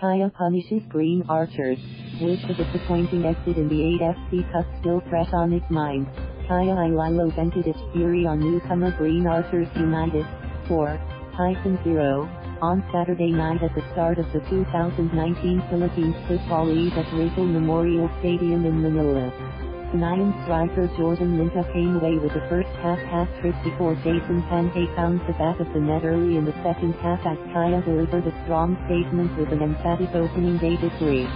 Kaya punishes Green Archers, with the disappointing exit in the AFC Cup still fresh on its mind. Kaya Iloilo vented its fury on newcomer Green Archers United, 4-0, on Saturday night at the start of the 2019 Philippines Football League at Rizal Memorial Stadium in Manila. Nine striker Jordan Mintah came away with the first half-trick before Jason Panhay found the back of the net early in the second half as Kaya delivered a strong statement with an emphatic opening day victory.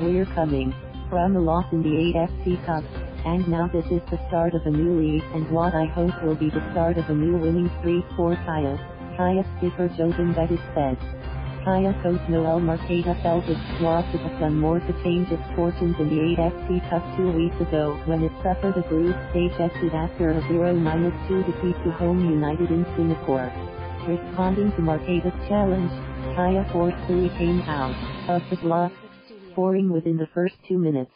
"We're coming from a loss in the AFC Cup, and now this is the start of a new league and what I hope will be the start of a new winning streak for Kaya," Kaya skipper Jovin Bedic said. Kaya coach Noel Marcaida felt it was to have done more to change its fortunes in the AFC Cup 2 weeks ago when it suffered a group stage exit after a 0-2 defeat to Home United in Singapore. Responding to Marcaida's challenge, Kaya forcefully came out of the blocks, scoring within the first 2 minutes.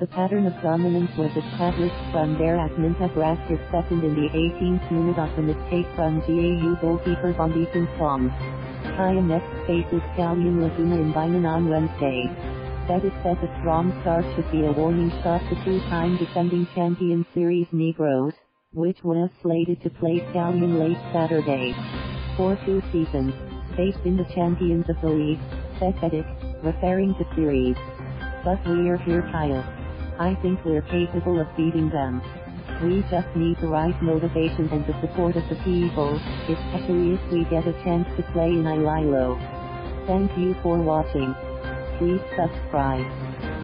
The pattern of dominance was established from there as Mintah grabbed his second in the 18th minute off a mistake from GAU goalkeeper Bandeken Fong. Kaya next faces Stallion Laguna in Binaan on Wednesday. Bedic said a strong start should be a warning shot to two-time defending champion Series Negros, which was slated to play Stallion late Saturday. For 2 seasons, they've been the champions of the league, said Bedic, referring to Series. "But we're here, Kaya. I think we're capable of beating them. We just need the right motivation and the support of the people, especially if we get a chance to play in Iloilo." Thank you for watching. Please subscribe.